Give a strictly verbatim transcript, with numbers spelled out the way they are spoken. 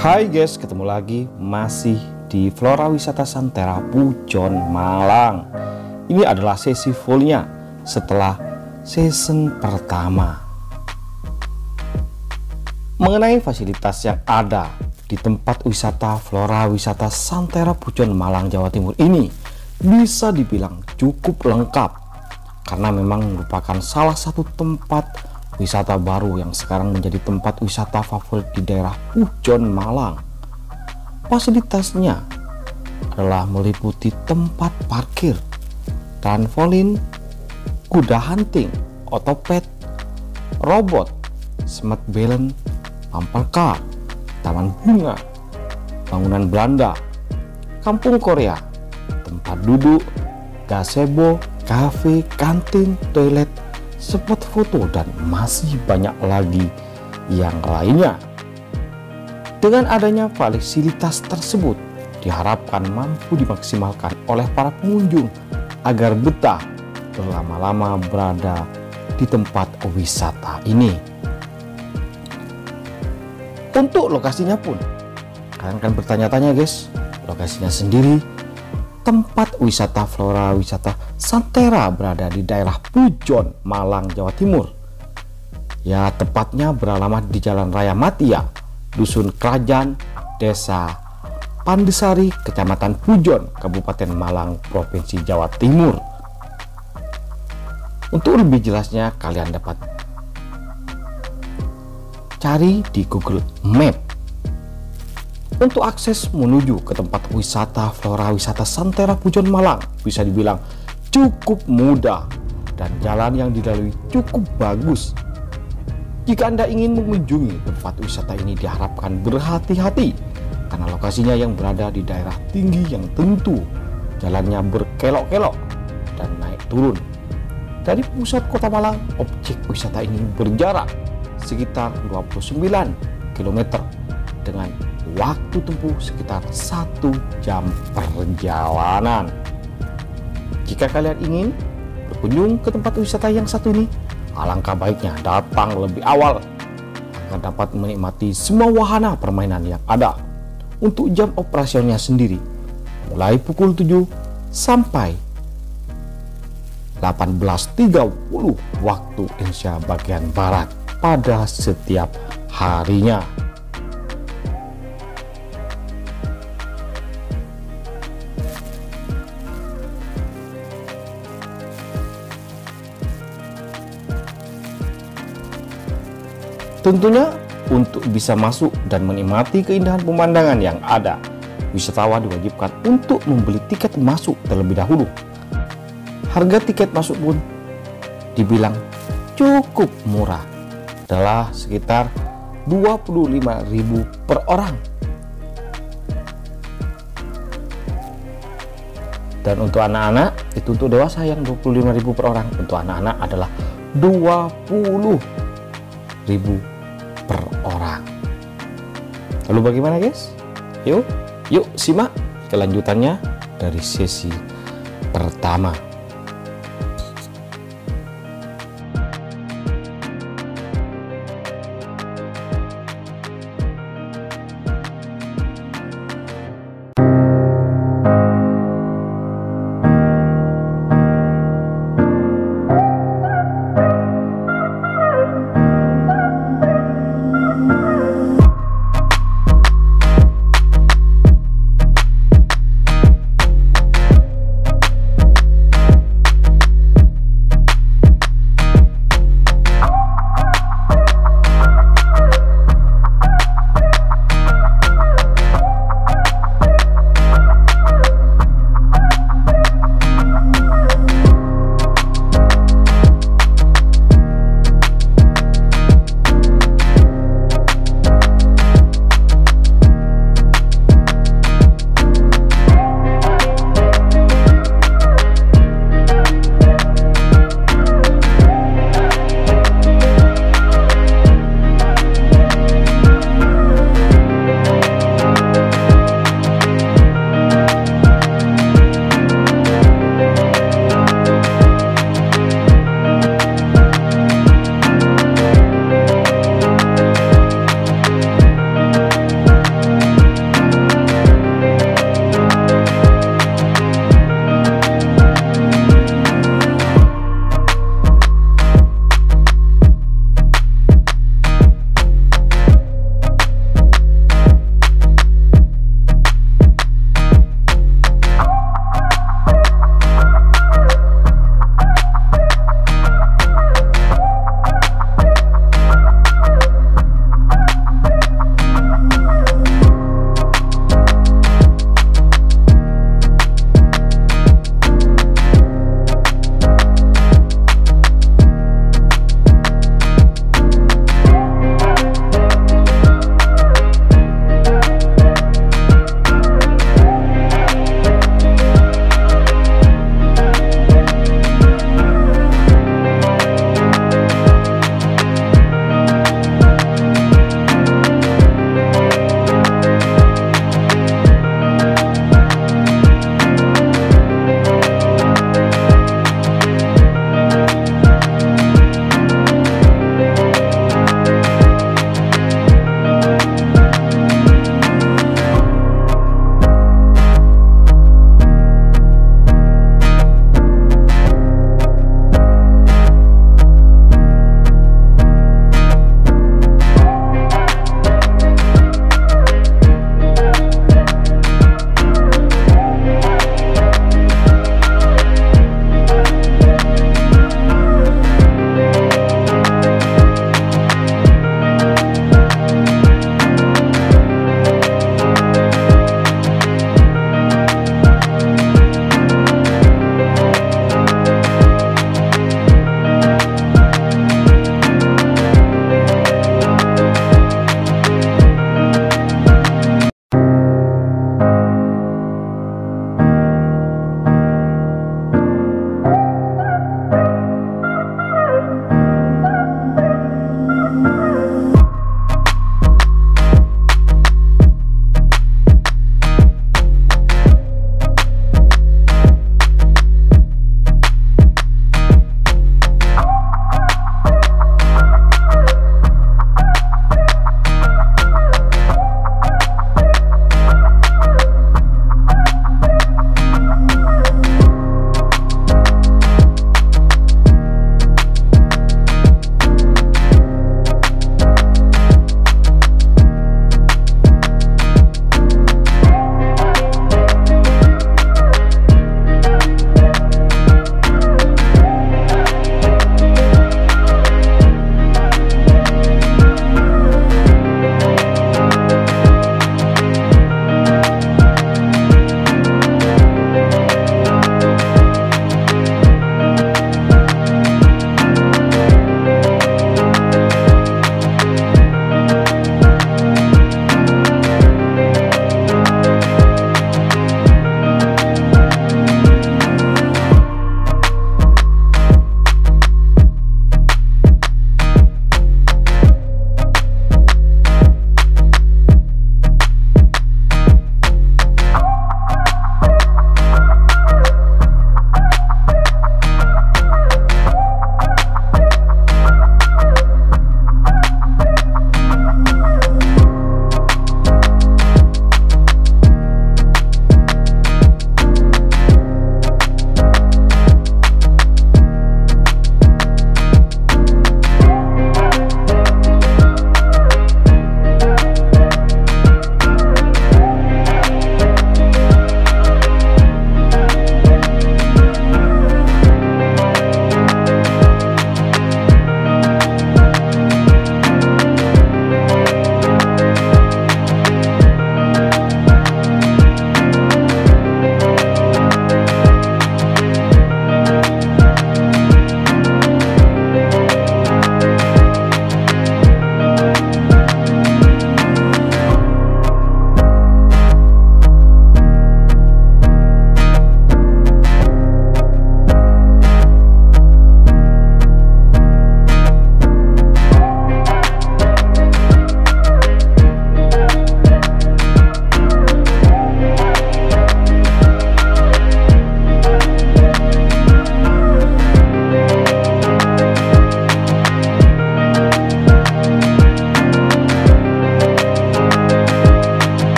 Hai guys, ketemu lagi masih di Flora Wisata San Terra Pujon Malang. Ini adalah sesi fullnya setelah season pertama. Mengenai fasilitas yang ada di tempat wisata Flora Wisata San Terra Pujon Malang Jawa Timur ini bisa dibilang cukup lengkap karena memang merupakan salah satu tempat wisata baru yang sekarang menjadi tempat wisata favorit di daerah Pujon Malang. Fasilitasnya adalah meliputi tempat parkir, tranpolin, kuda hunting, otopet, robot, smart balance, bumpercar, taman bunga, bangunan Belanda, kampung Korea, tempat duduk, gazebo, kafe, kantin, toilet, spot foto, dan masih banyak lagi yang lainnya. Dengan adanya fasilitas tersebut diharapkan mampu dimaksimalkan oleh para pengunjung agar betah berlama-lama berada di tempat wisata ini. Untuk lokasinya pun kalian akan bertanya-tanya guys, lokasinya sendiri. Tempat wisata Flora Wisata San Terra berada di daerah Pujon, Malang, Jawa Timur. Ya, tepatnya beralamat di Jalan Raya Matia, Dusun Kerajan, Desa Pandesari, Kecamatan Pujon, Kabupaten Malang, Provinsi Jawa Timur. Untuk lebih jelasnya kalian dapat cari di Google Maps. Untuk akses menuju ke tempat wisata Flora Wisata San Terra Pujon Malang bisa dibilang cukup mudah dan jalan yang dilalui cukup bagus. Jika Anda ingin mengunjungi tempat wisata ini diharapkan berhati-hati karena lokasinya yang berada di daerah tinggi yang tentu jalannya berkelok-kelok dan naik turun. Dari pusat kota Malang, objek wisata ini berjarak sekitar dua puluh sembilan kilometer dengan waktu tempuh sekitar satu jam perjalanan. Jika kalian ingin berkunjung ke tempat wisata yang satu ini, alangkah baiknya datang lebih awal agar dapat menikmati semua wahana permainan yang ada. Untuk jam operasionalnya sendiri mulai pukul tujuh sampai delapan belas tiga puluh waktu Indonesia bagian barat pada setiap harinya. Tentunya untuk bisa masuk dan menikmati keindahan pemandangan yang ada, wisatawan diwajibkan untuk membeli tiket masuk terlebih dahulu. Harga tiket masuk pun dibilang cukup murah, adalah sekitar dua puluh lima ribu rupiah per orang. Dan untuk anak-anak itu untuk dewasa yang dua puluh lima ribu rupiah per orang, untuk anak-anak adalah dua puluh ribu rupiah per orang. Lalu bagaimana guys? Yuk, yuk simak kelanjutannya dari sesi pertama.